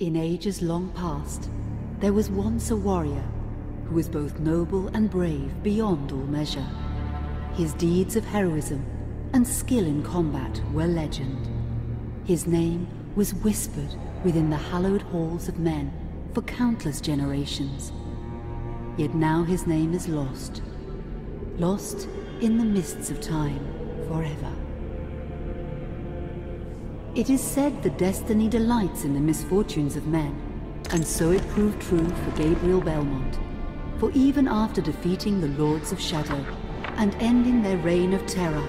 In ages long past, there was once a warrior who was both noble and brave beyond all measure. His deeds of heroism and skill in combat were legend. His name was whispered within the hallowed halls of men for countless generations. Yet now his name is lost. Lost in the mists of time, forever. It is said that destiny delights in the misfortunes of men, and so it proved true for Gabriel Belmont. For even after defeating the Lords of Shadow and ending their reign of terror,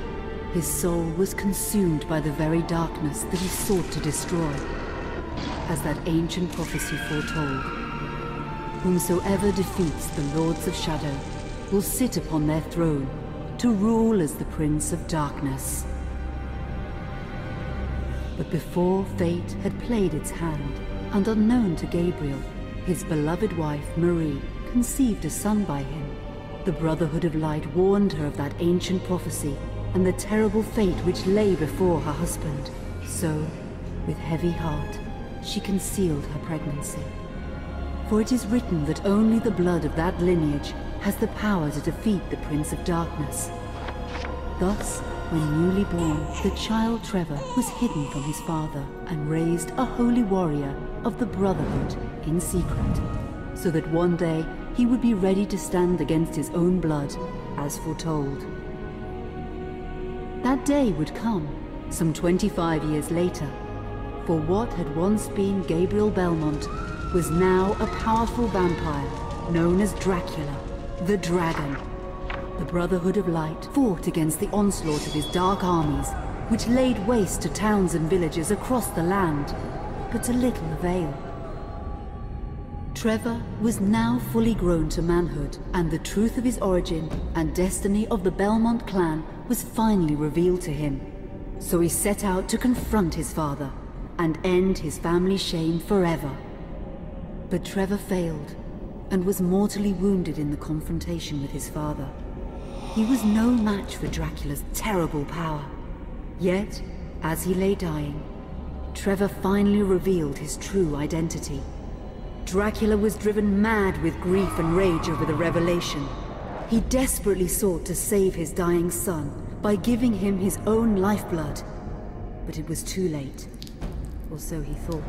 his soul was consumed by the very darkness that he sought to destroy. As that ancient prophecy foretold, whomsoever defeats the Lords of Shadow will sit upon their throne to rule as the Prince of Darkness. But before fate had played its hand, and unknown to Gabriel, his beloved wife Marie conceived a son by him. The Brotherhood of Light warned her of that ancient prophecy and the terrible fate which lay before her husband. So, with heavy heart, she concealed her pregnancy. For it is written that only the blood of that lineage has the power to defeat the Prince of Darkness. Thus, when newly born, the child Trevor was hidden from his father and raised a holy warrior of the Brotherhood in secret, so that one day he would be ready to stand against his own blood, as foretold. That day would come, some 25 years later, for what had once been Gabriel Belmont was now a powerful vampire known as Dracula, the Dragon. The Brotherhood of Light fought against the onslaught of his dark armies, which laid waste to towns and villages across the land, but to little avail. Trevor was now fully grown to manhood, and the truth of his origin and destiny of the Belmont clan was finally revealed to him. So he set out to confront his father and end his family shame forever. But Trevor failed, and was mortally wounded in the confrontation with his father. He was no match for Dracula's terrible power. Yet, as he lay dying, Trevor finally revealed his true identity. Dracula was driven mad with grief and rage over the revelation. He desperately sought to save his dying son by giving him his own lifeblood. But it was too late, or so he thought.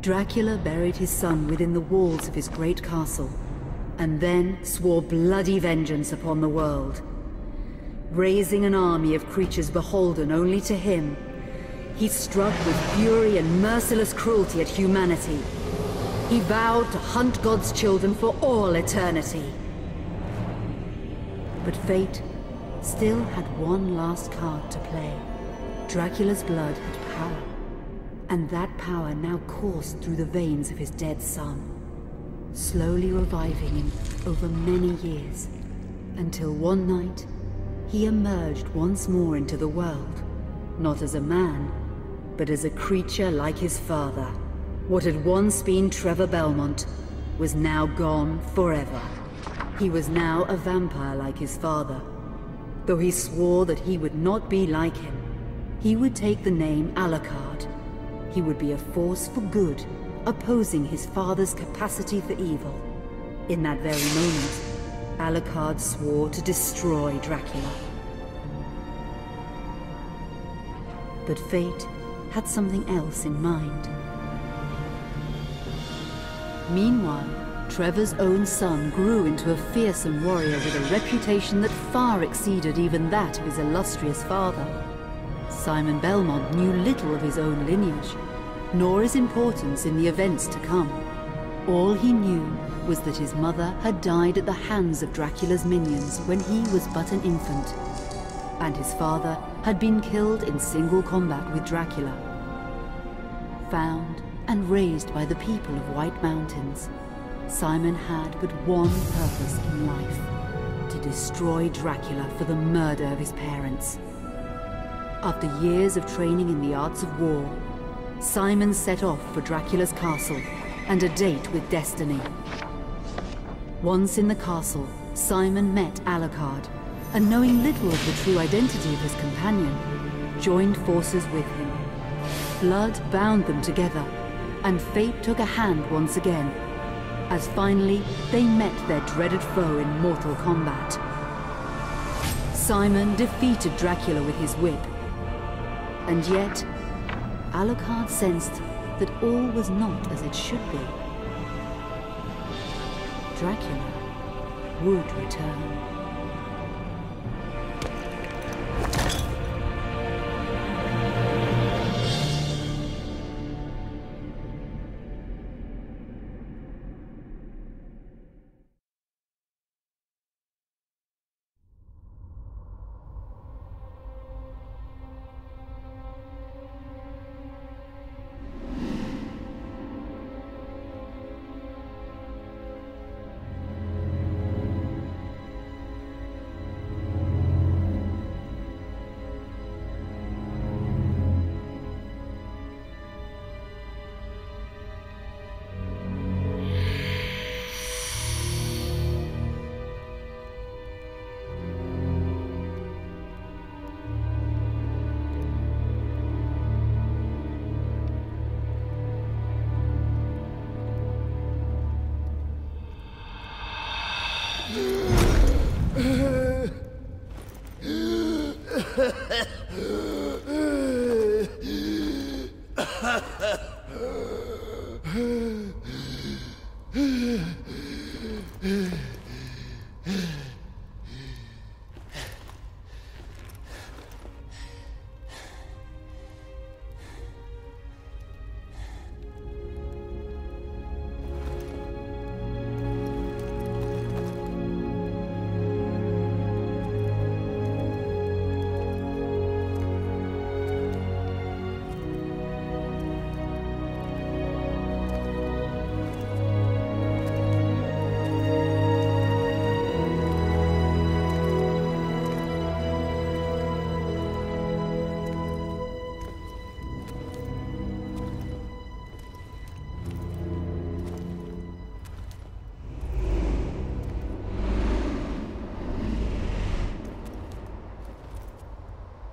Dracula buried his son within the walls of his great castle, and then swore bloody vengeance upon the world. Raising an army of creatures beholden only to him, he struck with fury and merciless cruelty at humanity. He vowed to hunt God's children for all eternity. But fate still had one last card to play. Dracula's blood had power, and that power now coursed through the veins of his dead son, slowly reviving him over many years, until one night he emerged once more into the world, not as a man, but as a creature like his father. What had once been Trevor Belmont was now gone forever. He was now a vampire like his father, though he swore that he would not be like him. He would take the name Alucard. He would be a force for good, opposing his father's capacity for evil. In that very moment, Alucard swore to destroy Dracula. But fate had something else in mind. Meanwhile, Trevor's own son grew into a fearsome warrior with a reputation that far exceeded even that of his illustrious father. Simon Belmont knew little of his own lineage, nor his importance in the events to come. All he knew was that his mother had died at the hands of Dracula's minions when he was but an infant, and his father had been killed in single combat with Dracula. Found and raised by the people of White Mountains, Simon had but one purpose in life: to destroy Dracula for the murder of his parents. After years of training in the arts of war, Simon set off for Dracula's castle and a date with destiny. Once in the castle, Simon met Alucard, and knowing little of the true identity of his companion, joined forces with him. Blood bound them together, and fate took a hand once again, as finally they met their dreaded foe in mortal combat. Simon defeated Dracula with his whip, and yet Alucard sensed that all was not as it should be. Dracula would return.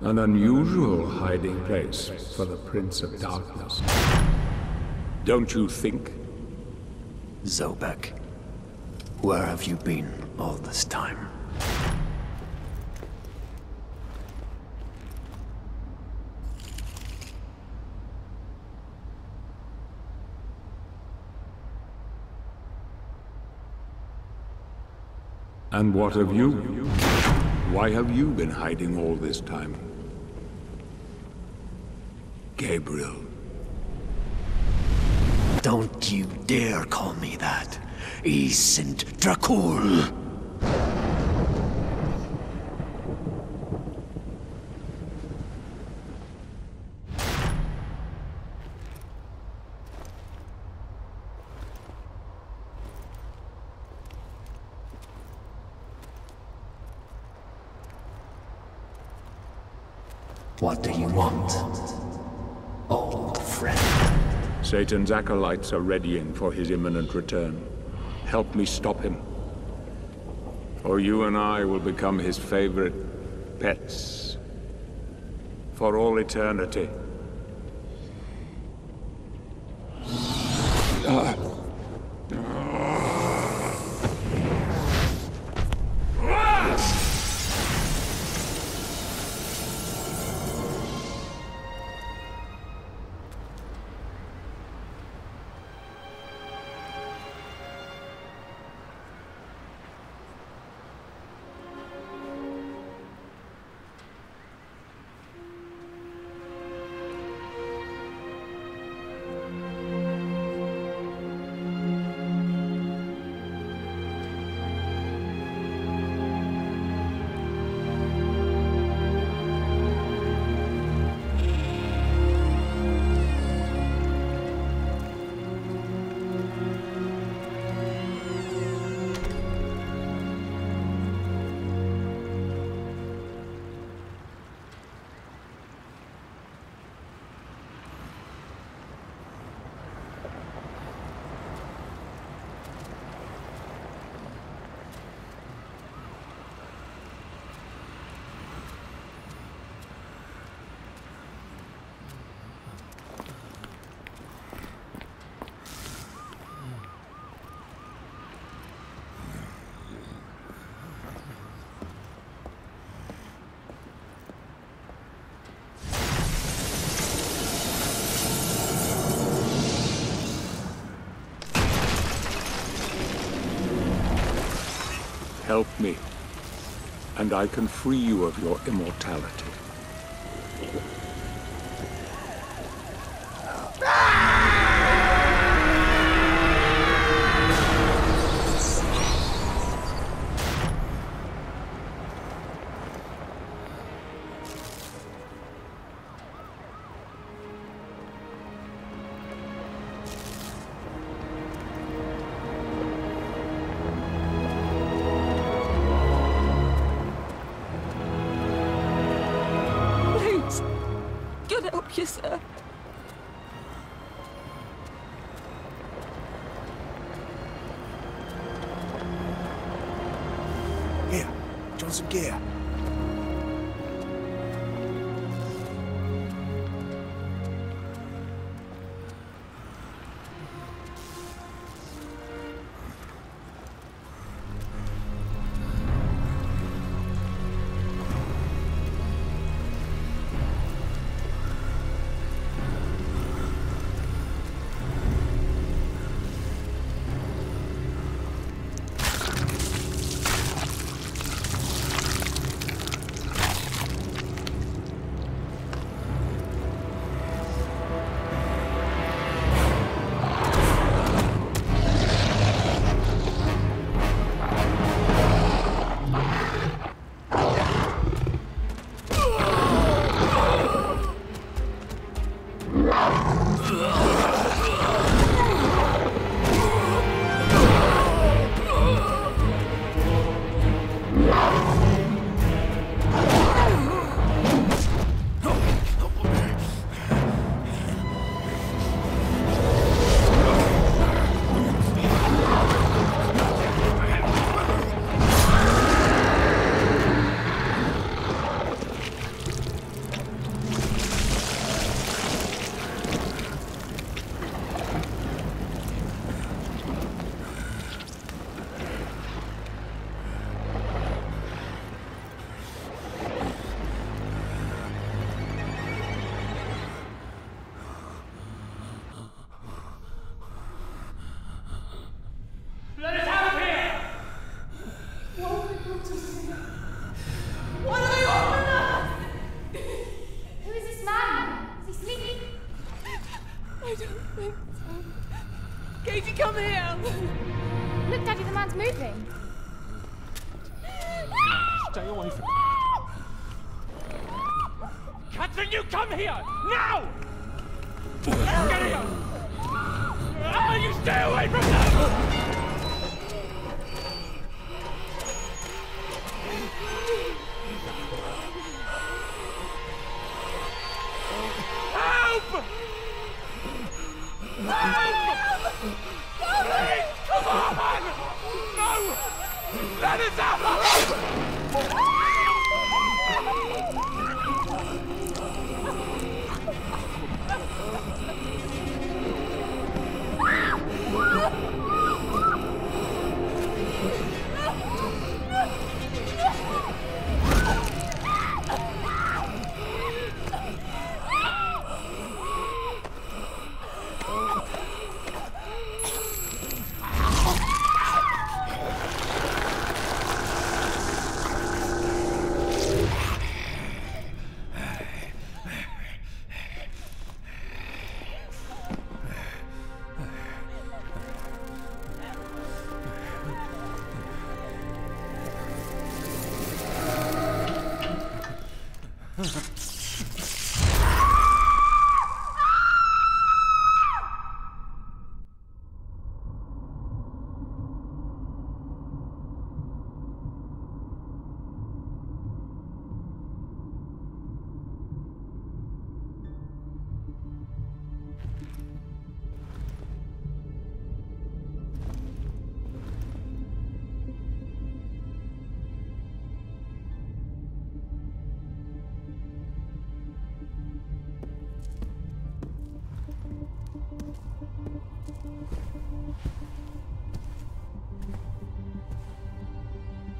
An unusual hiding place for the Prince of Darkness. Don't you think? Zobek, where have you been all this time? And what of you? Why have you been hiding all this time? Gabriel. Don't you dare call me that. Ecent Dracul. What do you want? Satan's acolytes are readying for his imminent return. Help me stop him, or you and I will become his favorite pets for all eternity. help me, and I can free you of your immortality.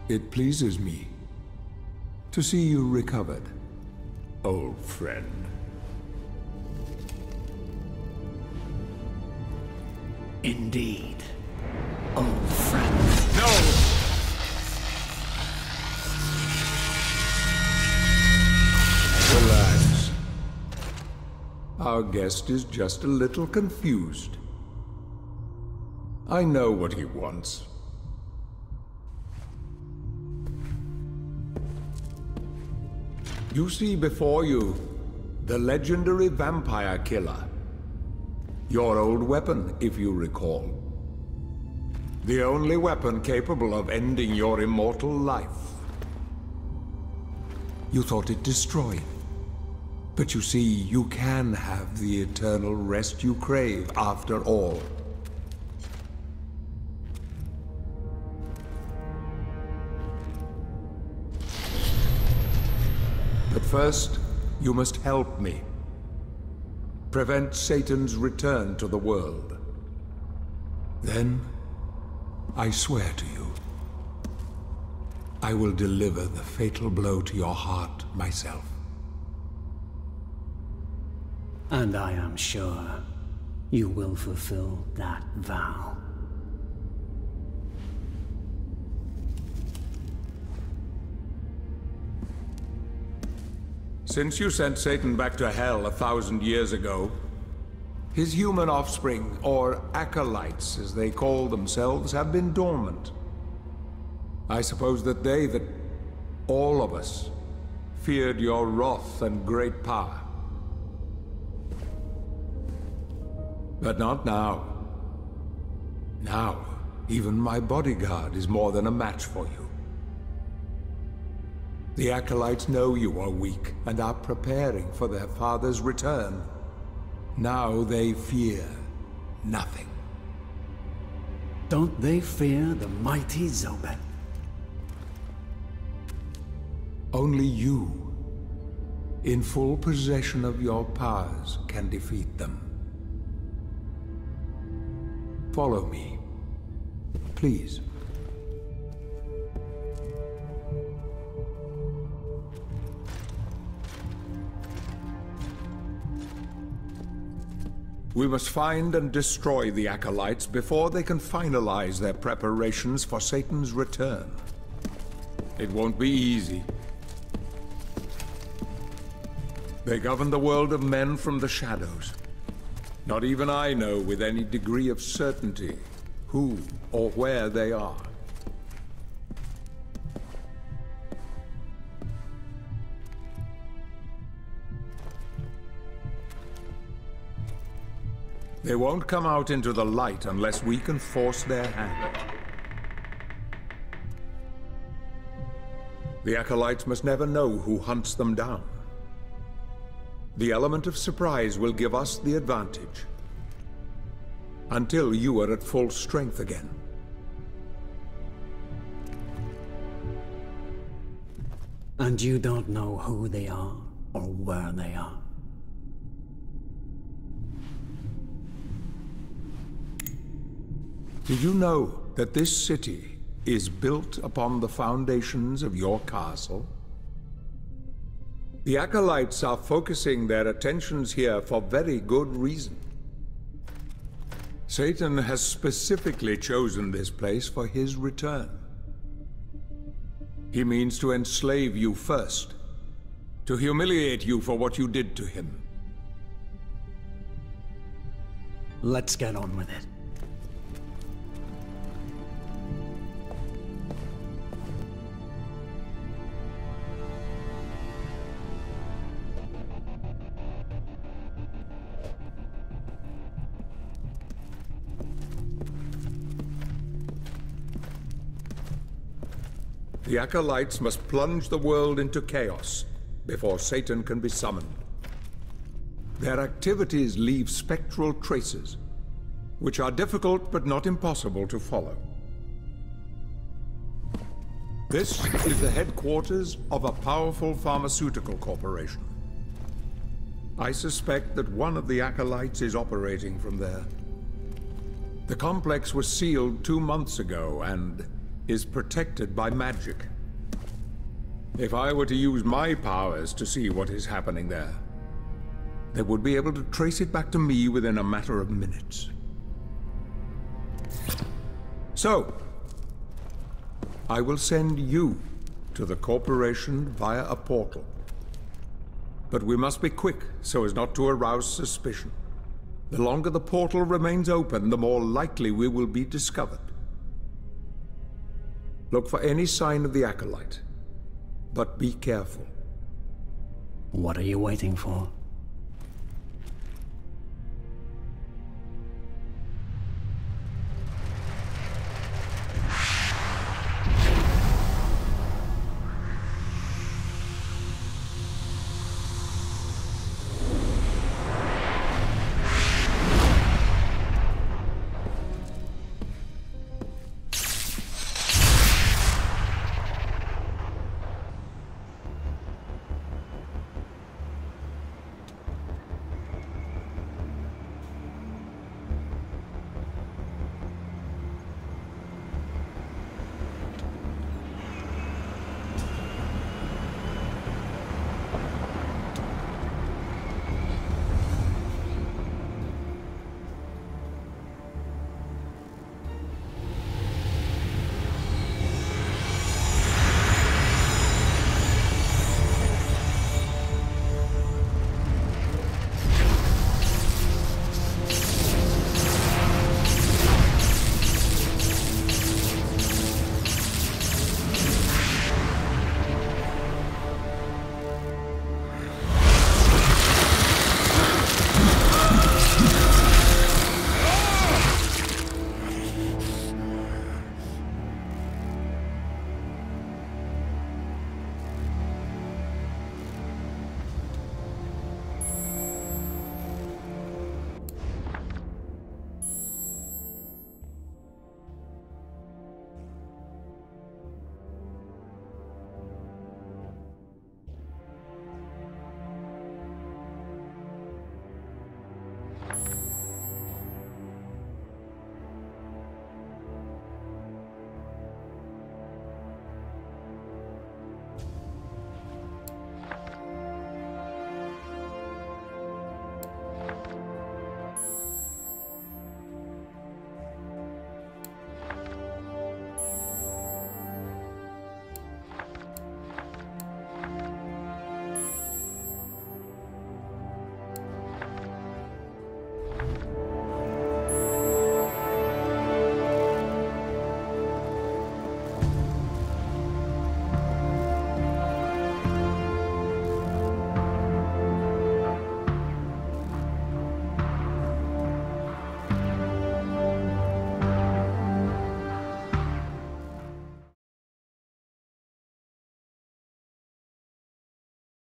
It pleases me to see you recovered, old friend. Indeed, old friend. No! Our guest is just a little confused. I know what he wants. You see before you the legendary vampire killer. Your old weapon, if you recall. The only weapon capable of ending your immortal life. You thought it destroyed. But you see, you can have the eternal rest you crave after all. But first, you must help me. Prevent Satan's return to the world. Then, I swear to you, I will deliver the fatal blow to your heart myself. And I am sure you will fulfill that vow. Since you sent Satan back to hell 1,000 years ago, his human offspring, or acolytes as they call themselves, have been dormant. I suppose that all of us, feared your wrath and great power. But not now. Now, even my bodyguard is more than a match for you. The acolytes know you are weak and are preparing for their father's return. Now they fear nothing. Don't they fear the mighty Zobek? Only you, in full possession of your powers, can defeat them. Follow me, please. We must find and destroy the acolytes before they can finalize their preparations for Satan's return. It won't be easy. They govern the world of men from the shadows. Not even I know with any degree of certainty who or where they are. They won't come out into the light unless we can force their hand. The acolytes must never know who hunts them down. The element of surprise will give us the advantage. Until you are at full strength again. And you don't know who they are or where they are. Did you know that this city is built upon the foundations of your castle? The acolytes are focusing their attentions here for very good reason. Satan has specifically chosen this place for his return. He means to enslave you first, to humiliate you for what you did to him. Let's get on with it. The acolytes must plunge the world into chaos before Satan can be summoned. Their activities leave spectral traces, which are difficult but not impossible to follow. This is the headquarters of a powerful pharmaceutical corporation. I suspect that one of the acolytes is operating from there. The complex was sealed 2 months ago and is protected by magic. If I were to use my powers to see what is happening there, they would be able to trace it back to me within a matter of minutes. So, I will send you to the corporation via a portal. But we must be quick so as not to arouse suspicion. The longer the portal remains open, the more likely we will be discovered. Look for any sign of the acolyte, but be careful. What are you waiting for?